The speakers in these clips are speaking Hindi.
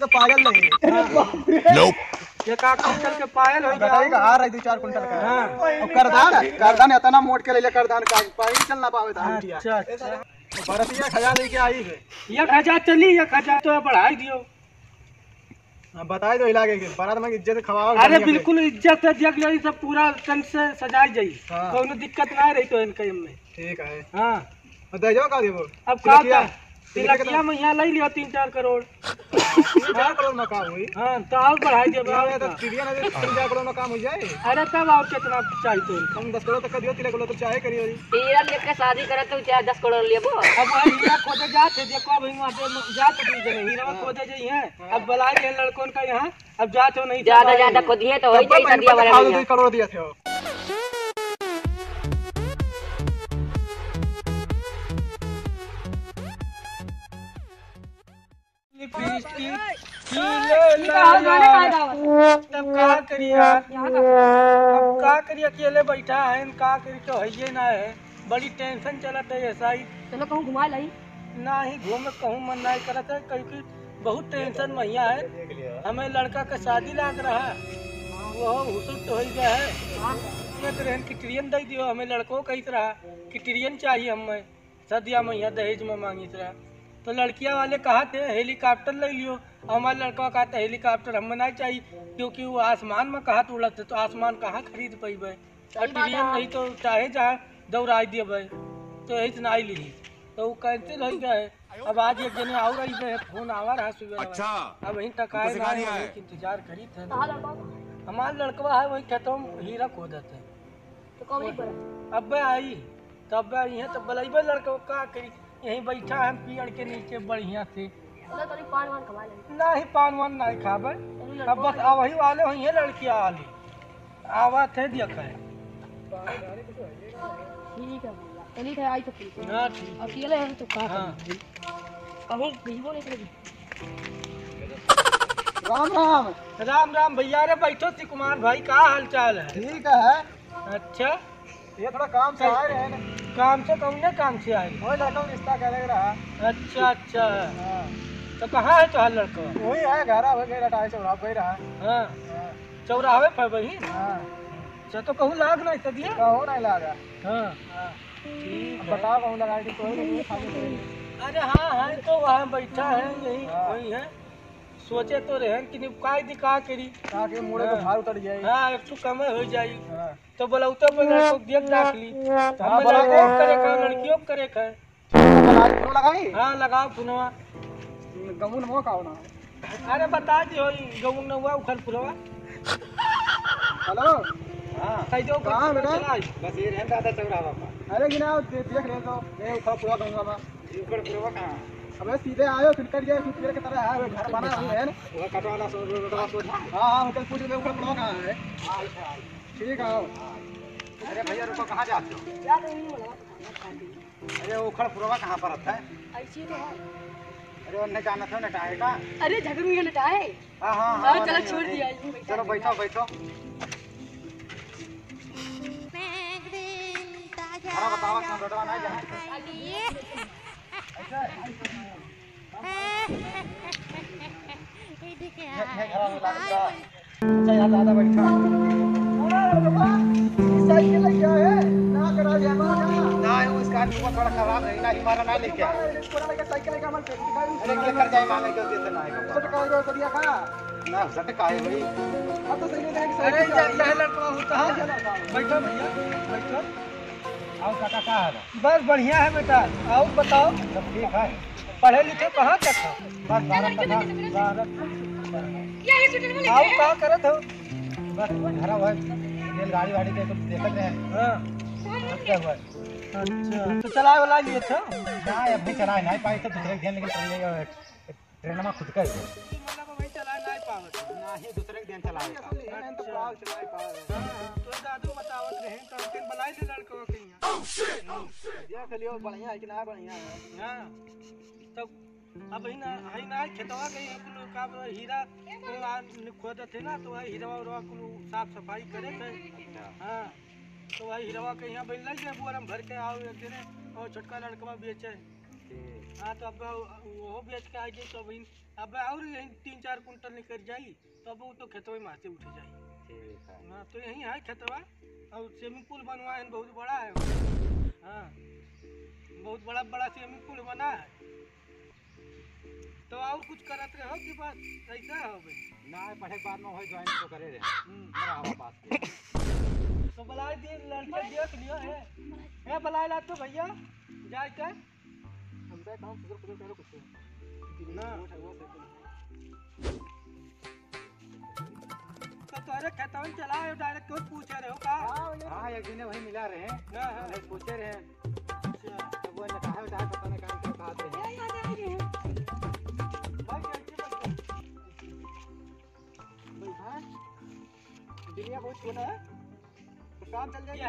तो पागल नहीं है। ये का कुंटल के पायल हो गया आ रही 2-4 कुंटल का। हां और करदान इतना मोट के ले करदान का पायल चल ना पावे धान दिया। अच्छा बरतिया खजा लेके आई है। ये खजा चली ये खजा तो बढ़ाई दियो। हां बताई दो इलाके के बारात में इज्जत खवाओ। अरे बिल्कुल इज्जत से जग ले सब पूरा तन से सजाई जाई कोनो दिक्कत ना रही तो इनके में ठीक है। हां दे जाओ का देबो अब का लकिया में यहाँ लाई लिया 3-4 करोड़ 3-4 करोड़ में काम हुई। हाँ तो आओ बढ़ाई दे बढ़ाओ तो 3-4 करोड़ में काम हो जाए। अरे तब और कितना चाहिए तो हम 10 करोड़ तक दियो 3 करोड़ तो चाहे करियो हीरा लेके शादी करे तो चाहे 10 करोड़ लेबो। अब हीरा खोजे जाते देखो भाई वहाँ पे जाते दीजिए हीरा खोजे जाइए अब बुलाए गए लड़कों का यहाँ अब जाते हो नहीं ज्यादा ज्यादा खोदिए तो हो जाए शादी वाला 2 करोड़ दिया थे। का करिया अकेले बैठा है का करी तो है ना है बड़ी टेंशन चलत है। ऐसा ही चलो कहूँ घुमा लाई ना ही घूमे कहूँ मन नहीं करता है क्योंकि बहुत टेंशन महिया है। हमें लड़का का शादी लाग रहा वो हुसुक तो हो गया है ट्रेन की ट्रेन दे दियो। हमें लड़कों कही रहा कि ट्रेन चाहिए हमें सदिया मैया दहेज में मांगी रहा तो लड़किया वाले कहा थे हेलीकॉप्टर ले लियो। हमारे लड़का कहा था हेलीकॉप्टर हमें नहीं चाहिए क्योंकि वो आसमान में कहा तो उड़ते तो आसमान कहाँ खरीद पेबे और ट्रेन नहीं तो चाहे जहाँ दौड़ा देवे तो यही नहीं ली तो वो कैंसिल हो गए। अब आज एक जने और आई है फोन आवा रहा सुबह। अच्छा अब वही तक आए इंतजार करी थे हमारा लड़कवा है वही खेतों में हीरा खोदत है अब आई तब आई है तो बलैबे लड़का का करी यही बैठा है पेड़ के नीचे बढ़िया से ना ही पान वान ना खावे अब बस वही वाले हुई है लड़कियाँ वाली आवा थे देखा है ठीक है आई तो अकेले है तो कहीं भेजो नहीं करेगी। राम राम राम राम भैया रे बैठो श्री कुमार भाई का हाल चाल है ठीक है। अच्छा ये थोड़ा काम से आए रहे हैं काम से कम ना काम से आए वही लड़का रिश्ता कर रहा। अच्छा अच्छा तो कहाँ है तुम्हारा लड़का वही है घर आए चौराहा पे रहा। हाँ चौराहे पर वही अच्छा तो कहूँ लाग नहीं तो दिया कहूँ नहीं लागा। हाँ बताओ कहूँ लगा अरे हाँ है तो वहाँ बैठा है यही वही है सोचे तो रहे कि काय दिखा करी ताकि मुड़े तो भार उतर जाए। हां एक तो कमे हो जाई तो बोलौते पर को देख राख ली तो हम लड़कों करे का लड़कियों करे का लगाई फोन लगाई। हां लगाओ फोनवा गमुन हो काओ ना अरे बता दियो गमुन न हुआ उखल पुरवा। हेलो हां कह दो कहां बेटा बस ये रहता था चौराहा पर अरे गिना देख रहे तो मैं उखल पुरवा दूंगा बा ऊपर पुरवा कहां अबे सीधे आयो फिर जाए फिर के तरह आयो घर बना हुआ है ना वो कटवाना सो। हां होटल पूछ ले ऊपर कहां है ठीक आओ। अरे भैया रुको कहां जाते हो क्या नहीं बोला अरे वो खड़ पुरवा कहां पर रहता है ऐसी तो है अरे उन्हें जाना था ना टाए का अरे झगड़ में लटाए। हां हां चलो छोड़ दिया चलो बैठो बैठो अरे बताओ कहां लटवा नहीं जाना बैठो और काका का है बस बढ़िया है बेटा आओ बताओ सब ठीक है पढ़े लिखे कहां तक हो बस 12 यही स्टूडेंट में आओ का करत हो बस घर हुआ रेलगाड़ी वाड़ी के तो देखत रहे। हां अच्छा हुआ अच्छा तो चलाए वाला लिए था ना अभी चलाए नहीं पाए तो दूसरे दिन लेकिन चल जाएगा ट्रेन में खुद का ही मतलब वही चलाए नहीं पावत ना ही दूसरे दिन चलाए तो चलाए पावत तो दादू बतावत रहे तो ट्रेन बनाई दे लड़कों के दिया कलियो बढ़िया है कि ना बढ़िया है। हां तब अब ही ना है ना खेतवा के कुल का हीरा खोदत है ना तो वही हीरा और कुल साफ सफाई करे थे। हां तो वही हीरा के यहां बैल लग गए बोरम भर के आओ एक दिन और छोटका लड़का बेचे हाँ तो अब वो बेच के आ जाए तो अब और यही 3-4 कुंटल निकल जाये तब वो तो खेतवा में आते उठ जाये। हाँ तो यही है खेतवा और स्विमिंग पूल बनवा है बहुत बड़ा है। हाँ बहुत बड़ा बड़ा स्विमिंग पूल बना है। तो और कुछ करते रहो कि बात ऐसा हो भाई ना पढ़े बार में हो ज्वाइन तो करे रहे बराबर बात को तो बलाई दे लड़का देख लियो है ए बलाई ला तो भैया जाय के हम से काम सुधर सुधर करो कुछ ना तो तोरे खेतवन चला है डायरेक्ट को पूछे रहे हो का। हां एक दिन वही मिला रहे हैं पूछे रहे हैं तो वो ने कहा डायरेक्ट पता नहीं काम क्या बात है। ये आ रहे हैं बहुत छोटा है तो काम चल जाएगा।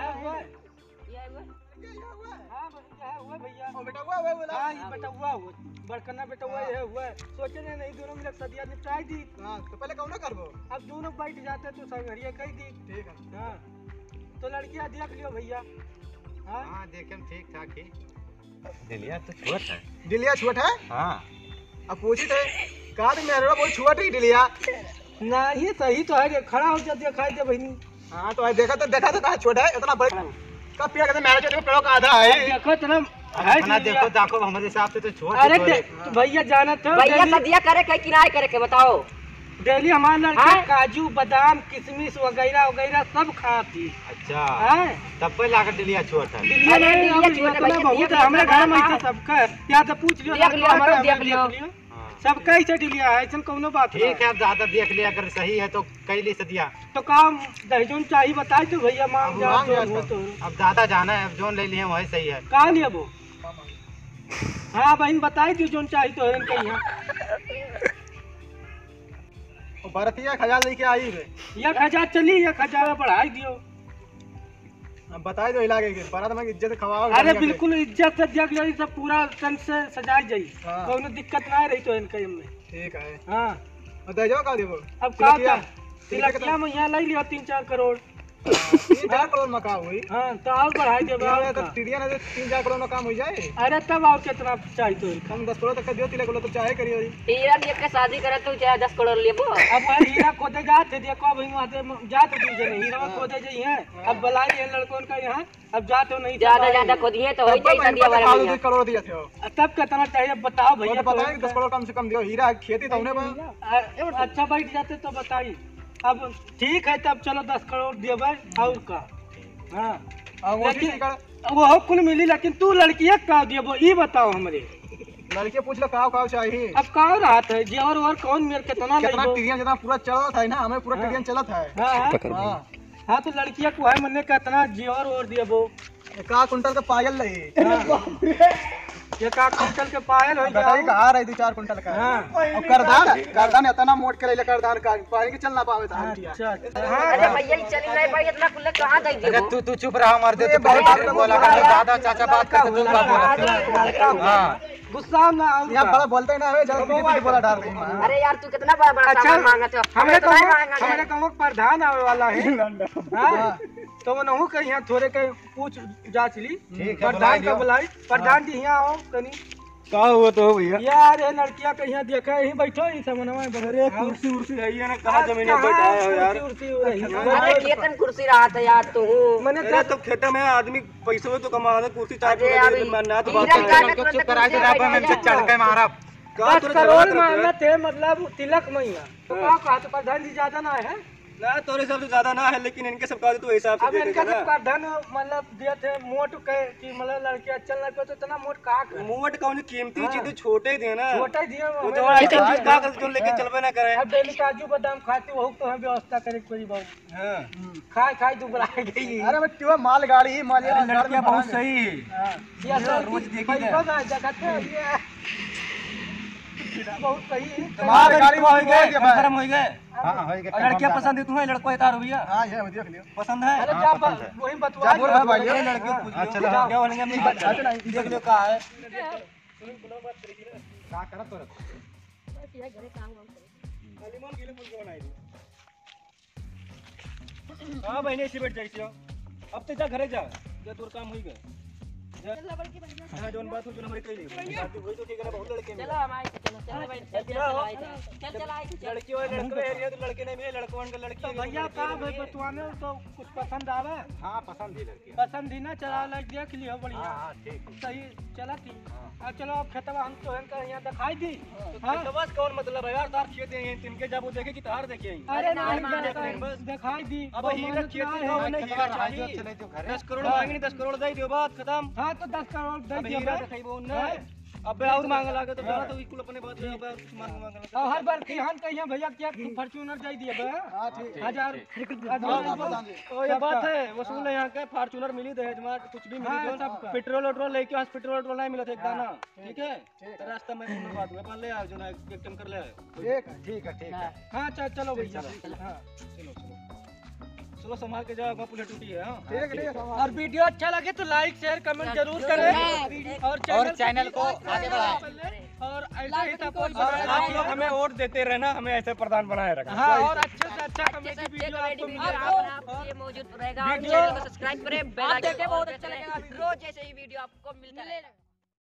हुआ भैया और बेटा हुआ हुआ बोला। हां बेटा हुआ हुआ बड़कना बेटा हुआ ये हुआ सोचे ने नहीं दोनों मिलकर सदिया निपटाई दी। हां तो पहले कौन करबो अब दोनों बैठ जाते तो संघरिया कह दी ठीक है। हां तो लड़कियां देख लियो भैया। हां हां देखेम ठीक ठाक है। दिलिया तो छोट है दिलिया छोट है। हां अब पूछते का रे मेरा बहुत छोट है दिलिया ना ये सही तो है खड़ा हो जा दिखाई दे बहनी। हां तो देखा तो कहां छोटा है इतना बड़ा का पेड़ का मैरेज देखो पेड़ों का आधा है देखो इतना है ना देखो देखो हमारे हिसाब से तो छोटा। अरे भैया जाना था भैया सदिया करे के किनारे करे के बताओ डेली हमारे लड़का काजू बादाम किशमिश वगैरह वगैरह सब खाती। अच्छा है तब पे लाकर दिलिया छोटा है बहुत हमारे घर में ऐसा सबका या तो पूछ लियो हमारा देख लियो सब कई से दिलिया है ऐसा कोनो बात ठीक है। आप ज्यादा देख लिया अगर सही है तो कई ले सदिया तो काम दहजोन चाहिए बताए तो भैया मांग जाओ तो अब ज्यादा जाना है अब जोन ले लिए वही सही है का लिया वो। हां बहन बताई दियो जोन चाहिए तो हरन कहिया ओ भारतीय खजाना लेके आई है या खजाना चली या खजाना बढ़ाई दियो अब बताई दो इलाके के बारात में इज्जत खवाओ। अरे बिल्कुल इज्जत से जग ले सब पूरा तन से सजाई जाई कोनो दिक्कत ना रही तो इनके में ठीक है। हां और दे जाओ का देबो अब का का तिलकिया में यहां ले लियो 3-4 करोड़ 3-4 करोड़ में का हुई। हां तो और बढ़ाई देबो तो टीडिया ना 3-4 करोड़ में काम हो जाए। अरे तब और कितना चाहिए तो कम 10 करोड़ तक दियो तिलक बोलो तो चाहे करियो हीरा देख के शादी करे तो 10 करोड़ लेबो अब हीरा खोदे जात है देखो भाई वहां से जात दीजिए नहीं हीरा खोदे जाई है अब बुला लिए लड़कों का यहां अब जात हो नहीं ज्यादा ज्यादा खोदिए तो हो जाए दिया वाला 2 करोड़ दिया थे तब कितना चाहिए बताओ भैया बताएं 10 करोड़ कम से कम दियो हीरा खेती तो होने अच्छा बैठ जाते तो बताइए अब ठीक है तब चलो 10 करोड़ देबे और का। हां वो हो कुल मिली लेकिन तू लड़किया का देबो ई बताओ हमरे लड़किया पूछला का काव चाहिए अब का रात है जे और कौन मेरे कितना लेबो कितना टीरियन जदा पूरा चलत है ना हमें पूरा टीरियन चलत है। हां हां तो लड़किया को है मने कितना जे और देबो का कुंटल का पायल नहीं ये का कुंटल के पायल हो गया बताई कहां रही 2-4 कुंटल का। हां और करदान इतना मोट के ले करदान का पानी के चल ना पावे था। अच्छा अरे भैया चली नहीं भाई इतना कुल्ला कहां दे दियो तू चुप रहा मार दे तो बहुत बात बोला कर दादा चाचा बात का तू ना बोल। हां गुस्सा ना यहां बड़ा बोलते ना है जरा बोला डाल दे। अरे यार तू कितना बड़ा बड़ा सामान मांगत हो हमरे कहो प्रधान आवे वाला है। हां तो वो नहु के यहां थोड़े के पूछ जांच ली प्रधान का बुलाई प्रधान जी यहां आओ कनी का हुआ तो भैया यार ये लड़कियां कहिया देखा यहीं बैठो ही समनवा बरे कुर्सी उर्सी है या ना कहां जमीन पे बैठाया हो यार कुर्सी उर्सी। अरे खेतन कुर्सी रहा था यार तू मैंने कहा तो खेत में आदमी पैसे तो कमा रहा कुर्सी चाहिए लेकिन मरना तो बात है चुप करा के रहा मैं चढ़ के मारा का करोड़ मांगना थे मतलब तिलक मैया तो का कहा तो प्रधान जी ज्यादा ना है ना तोरे सब ज्यादा ना है लेकिन इनके सब का तो वही हिसाब से अब इनका सब का धन मतलब दिए थे मोट के कि मतलब लड़के चल ना पे तो इतना मोट का मोट कौन कीमती चीज छोटे दे ना छोटे दिए वो जो चीज का जो लेके चलबे ना करे अब डेली काजू बादाम खाती हो तो हम व्यवस्था करे कोई बाबू। हां खाए खाए दुबला गई। अरे बेटा माल गाड़ी ही माल लड़कियां बहुत सही है ये रोज देखी है जगत में ये बहुत सही है माल गाड़ी हो गए गरम हो गए। हां होय के लड़कियां पसंद है तुम्हें लड़को एक आर भैया। हां ये देख लियो पसंद है अरे क्या वही बतवा है भाई ये लड़कियों पूछ लो चलो क्या होंगे हम देख लियो का है सुन बोलो बात करी ना का करत तो बस ये घरे काम हम करे अलीमान के लिए बोल कोन आई हां बहने से बैठ जाइयो अब तो जा घरे जा जे तोर काम होई गए हां जोन बात हो जो हमारी कही वही तो के करे बहुत लड़के चला हमारे चला भाई चल चला आई लड़की और लड़के एरिया तो लड़के नहीं मिले लड़कों का लड़की भैया का भाई बतवाने तो कुछ पसंद आवे। हां पसंद ही लड़की पसंद ही ना चला लग गया के लिए बढ़िया। हां ठीक सही चला ठीक। हां चलो अब खेतवा हम तो इनका यहां दिखाई दी तो बस कौन मतलब है यार तार खेत हैं इनके जब वो देखे कि तार देखे अरे नहीं बस दिखाई दी अब ही का खेत है नहीं हीरा चाहिए 10 करोड़ मांगनी 10 करोड़ दे दियो बात खत्म। हां तो 10 करोड़ दे दियो बात अबे और मांगे लागे तो बोला तो इकुल अपने बात है अब मांगे हां हर बार किहान कहिया भैया क्या फॉर्च्यूनर जाई दिए बे 1000 ओ ये बात है वसूल है यहां के फॉर्च्यूनर मिली दहेज में कुछ भी मिली सब पेट्रोल पेट्रोल लेके हॉस्पिटल पेट्रोल नहीं मिला था एक दाना ठीक है तो रास्ता में सुन बात में पहले आओ जो एक टैंकर ले आओ ठीक है हां चलो भैया हां चलो चलो संभाल के जाओ पुलिस टूटी है। ठीक है। और वीडियो अच्छा लगे तो लाइक शेयर कमेंट जरूर करें और चैनल को आगे बढ़ाएं और ऐसे ही सपोर्ट आप लोग हमें वोट देते रहना हमें ऐसे प्रधान बनाए रखना। हां और अच्छे से अच्छा कमेंटी वीडियो आपको मिलेगा ये मौजूद रहेगा और चैनल को सब्सक्राइब करें बेल आइकन बहुत अच्छा लगेगा रोज ऐसे ही वीडियो आपको मिलता रहेगा।